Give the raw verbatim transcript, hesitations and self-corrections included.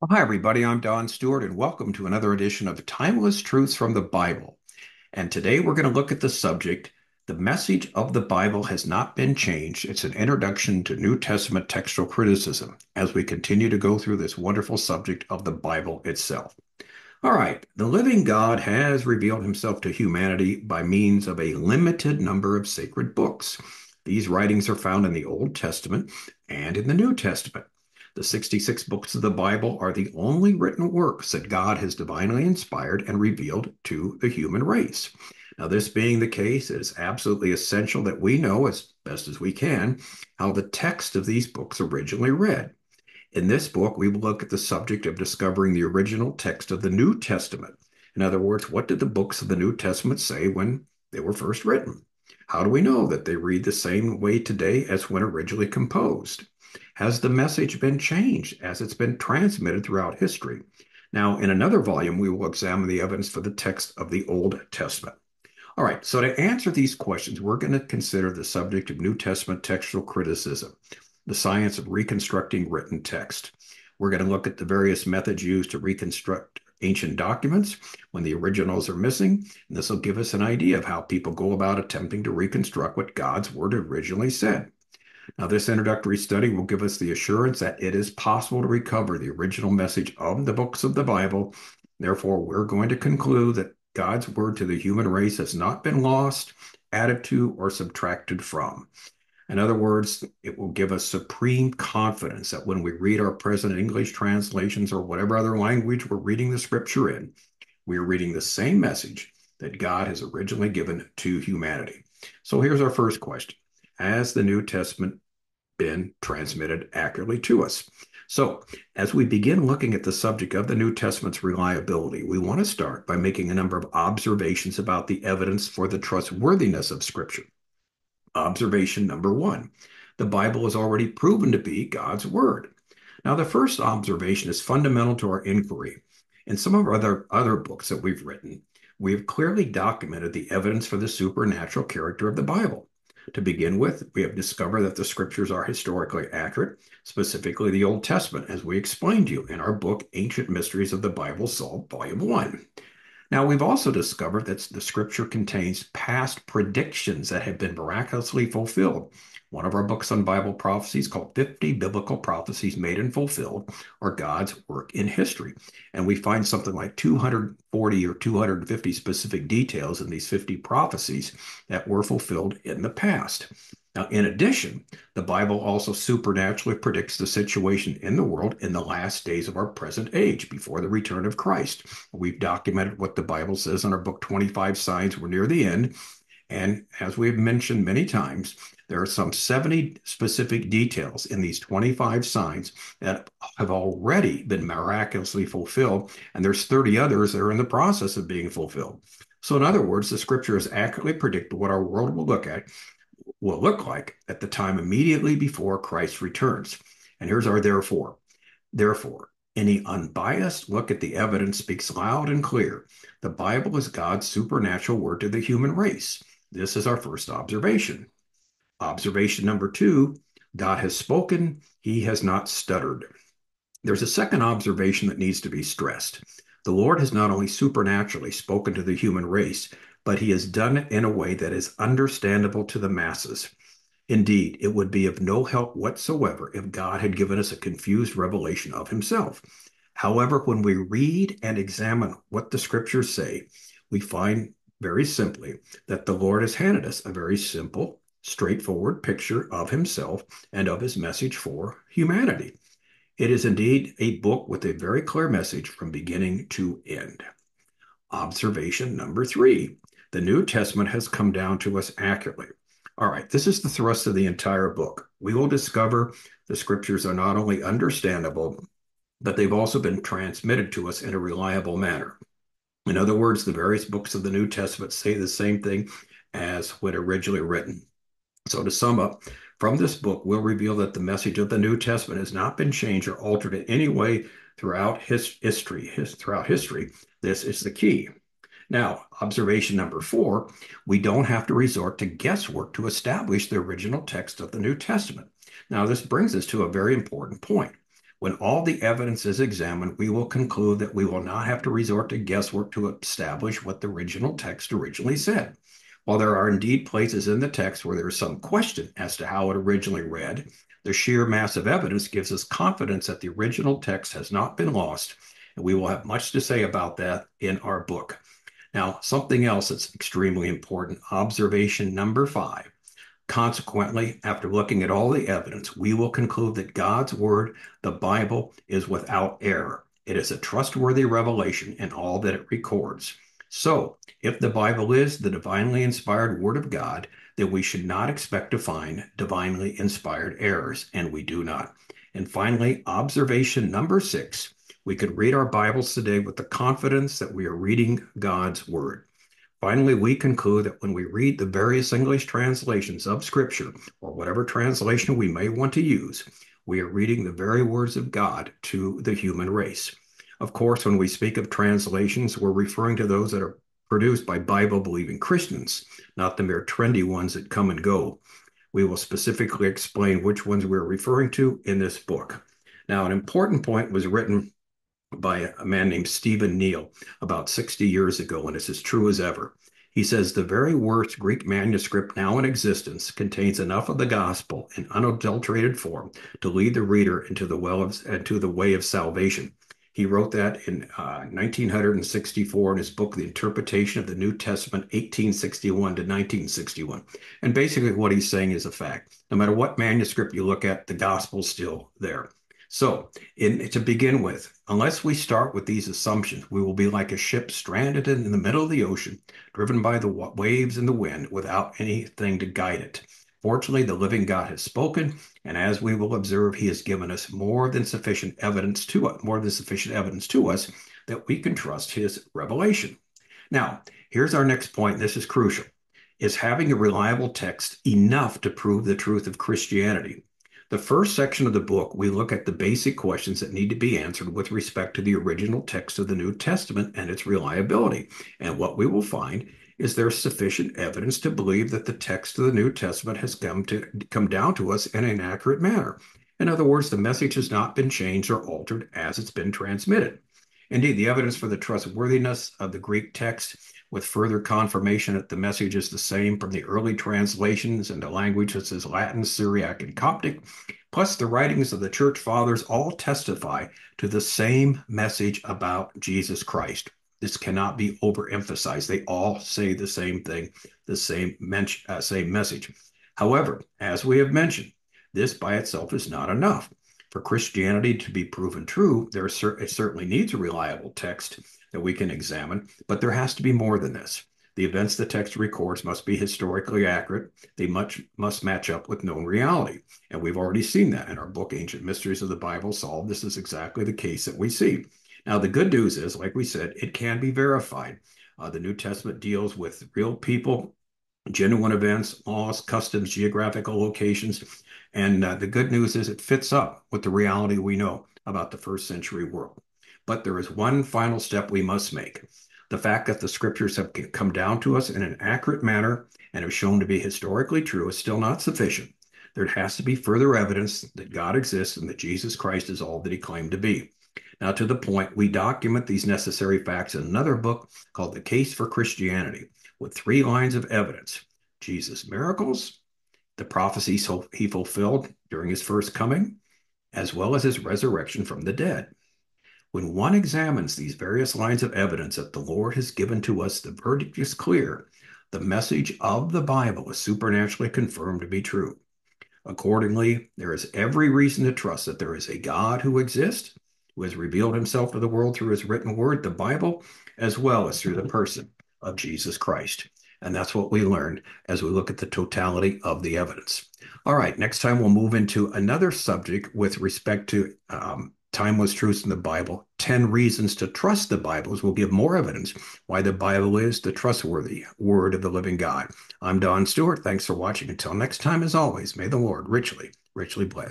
Well, hi, everybody. I'm Don Stewart, and welcome to another edition of Timeless Truths from the Bible. And today we're going to look at the subject, The Message of the Bible Has Not Been Changed. It's an introduction to New Testament textual criticism as we continue to go through this wonderful subject of the Bible itself. All right. The living God has revealed himself to humanity by means of a limited number of sacred books. These writings are found in the Old Testament and in the New Testament. The sixty-six books of the Bible are the only written works that God has divinely inspired and revealed to the human race. Now, this being the case, it is absolutely essential that we know, as best as we can, how the text of these books originally read. In this book, we will look at the subject of discovering the original text of the New Testament. In other words, what did the books of the New Testament say when they were first written? How do we know that they read the same way today as when originally composed? Has the message been changed as it's been transmitted throughout history? Now, in another volume, we will examine the evidence for the text of the Old Testament. All right, so to answer these questions, we're going to consider the subject of New Testament textual criticism, the science of reconstructing written text. We're going to look at the various methods used to reconstruct ancient documents when the originals are missing, and this will give us an idea of how people go about attempting to reconstruct what God's Word originally said. Now, this introductory study will give us the assurance that it is possible to recover the original message of the books of the Bible. Therefore, we're going to conclude that God's word to the human race has not been lost, added to, or subtracted from. In other words, it will give us supreme confidence that when we read our present English translations or whatever other language we're reading the Scripture in, we are reading the same message that God has originally given to humanity. So here's our first question. Has the New Testament been transmitted accurately to us? So, as we begin looking at the subject of the New Testament's reliability, we want to start by making a number of observations about the evidence for the trustworthiness of Scripture. Observation number one, the Bible is already proven to be God's Word. Now, the first observation is fundamental to our inquiry. In some of our other, other books that we've written, we have clearly documented the evidence for the supernatural character of the Bible. To begin with, we have discovered that the Scriptures are historically accurate, specifically the Old Testament, as we explained to you in our book, Ancient Mysteries of the Bible Solved Volume one. Now, we've also discovered that the Scripture contains past predictions that have been miraculously fulfilled. One of our books on Bible prophecies called fifty Biblical Prophecies Made and Fulfilled, or God's Work in History. And we find something like two hundred forty or two hundred fifty specific details in these fifty prophecies that were fulfilled in the past. Now, in addition, the Bible also supernaturally predicts the situation in the world in the last days of our present age, before the return of Christ. We've documented what the Bible says in our book, twenty-five Signs We're Near The End. And as we've mentioned many times, there are some seventy specific details in these twenty-five signs that have already been miraculously fulfilled, and there's thirty others that are in the process of being fulfilled. So in other words, the Scripture has accurately predicted what our world will look at. will look like at the time immediately before Christ returns. And here's our therefore. Therefore, any unbiased look at the evidence speaks loud and clear. The Bible is God's supernatural word to the human race. This is our first observation. Observation number two, God has spoken, he has not stuttered. There's a second observation that needs to be stressed. The Lord has not only supernaturally spoken to the human race, but he has done it in a way that is understandable to the masses. Indeed, it would be of no help whatsoever if God had given us a confused revelation of himself. However, when we read and examine what the Scriptures say, we find very simply that the Lord has handed us a very simple, straightforward picture of himself and of his message for humanity. It is indeed a book with a very clear message from beginning to end. Observation number three. The New Testament has come down to us accurately. All right, this is the thrust of the entire book. We will discover the Scriptures are not only understandable, but they've also been transmitted to us in a reliable manner. In other words, the various books of the New Testament say the same thing as when originally written. So to sum up, from this book, we'll reveal that the message of the New Testament has not been changed or altered in any way throughout his history. His, throughout history, this is the key. Now, observation number four, we don't have to resort to guesswork to establish the original text of the New Testament. Now, this brings us to a very important point. When all the evidence is examined, we will conclude that we will not have to resort to guesswork to establish what the original text originally said. While there are indeed places in the text where there is some question as to how it originally read, the sheer mass of evidence gives us confidence that the original text has not been lost, and we will have much to say about that in our book. Now, something else that's extremely important, observation number five. Consequently, after looking at all the evidence, we will conclude that God's Word, the Bible, is without error. It is a trustworthy revelation in all that it records. So, if the Bible is the divinely inspired Word of God, then we should not expect to find divinely inspired errors, and we do not. And finally, observation number six, we could read our Bibles today with the confidence that we are reading God's Word. Finally, we conclude that when we read the various English translations of Scripture, or whatever translation we may want to use, we are reading the very words of God to the human race. Of course, when we speak of translations, we're referring to those that are produced by Bible-believing Christians, not the mere trendy ones that come and go. We will specifically explain which ones we're referring to in this book. Now, an important point was written by a man named Stephen Neill about sixty years ago, and it's as true as ever. He says, the very worst Greek manuscript now in existence contains enough of the gospel in unadulterated form to lead the reader into the, well of, into the way of salvation. He wrote that in uh, nineteen sixty-four in his book, The Interpretation of the New Testament, eighteen sixty-one to nineteen sixty-one. And basically what he's saying is a fact. No matter what manuscript you look at, the gospel's still there. So, in, to begin with, unless we start with these assumptions, we will be like a ship stranded in the middle of the ocean, driven by the waves and the wind without anything to guide it. Fortunately, the living God has spoken, and as we will observe, he has given us more than sufficient evidence to us, more than sufficient evidence to us that we can trust his revelation. Now, here's our next point. This is crucial. Is having a reliable text enough to prove the truth of Christianity? The first section of the book, we look at the basic questions that need to be answered with respect to the original text of the New Testament and its reliability. And what we will find is there sufficient evidence to believe that the text of the New Testament has come to come down to us in an accurate manner. In other words, the message has not been changed or altered as it's been transmitted. Indeed, the evidence for the trustworthiness of the Greek text, with further confirmation that the message is the same from the early translations into languages such as Latin, Syriac, and Coptic, plus the writings of the Church Fathers, all testify to the same message about Jesus Christ. This cannot be overemphasized. They all say the same thing, the same, men- uh, same message. However, as we have mentioned, this by itself is not enough. For Christianity to be proven true, there cer- it certainly needs a reliable text that we can examine, but there has to be more than this. The events the text records must be historically accurate. They much, must match up with known reality. And we've already seen that in our book, Ancient Mysteries of the Bible Solved. This is exactly the case that we see. Now, the good news is, like we said, it can be verified. Uh, the New Testament deals with real people, genuine events, laws, customs, geographical locations. And uh, the good news is it fits up with the reality we know about the first century world. But there is one final step we must make. The fact that the scriptures have come down to us in an accurate manner and have shown to be historically true is still not sufficient. There has to be further evidence that God exists and that Jesus Christ is all that he claimed to be. Now, to the point, we document these necessary facts in another book called The Case for Christianity, with three lines of evidence: Jesus' miracles, the prophecies he fulfilled during his first coming, as well as his resurrection from the dead. When one examines these various lines of evidence that the Lord has given to us, the verdict is clear. The message of the Bible is supernaturally confirmed to be true. Accordingly, there is every reason to trust that there is a God who exists, who has revealed himself to the world through his written word, the Bible, as well as through the person of Jesus Christ. And that's what we learned as we look at the totality of the evidence. All right, next time we'll move into another subject with respect to um, Timeless Truths in the Bible, ten reasons to trust the Bible, as we'll give more evidence why the Bible is the trustworthy word of the living God. I'm Don Stewart. Thanks for watching. Until next time, as always, may the Lord richly, richly bless.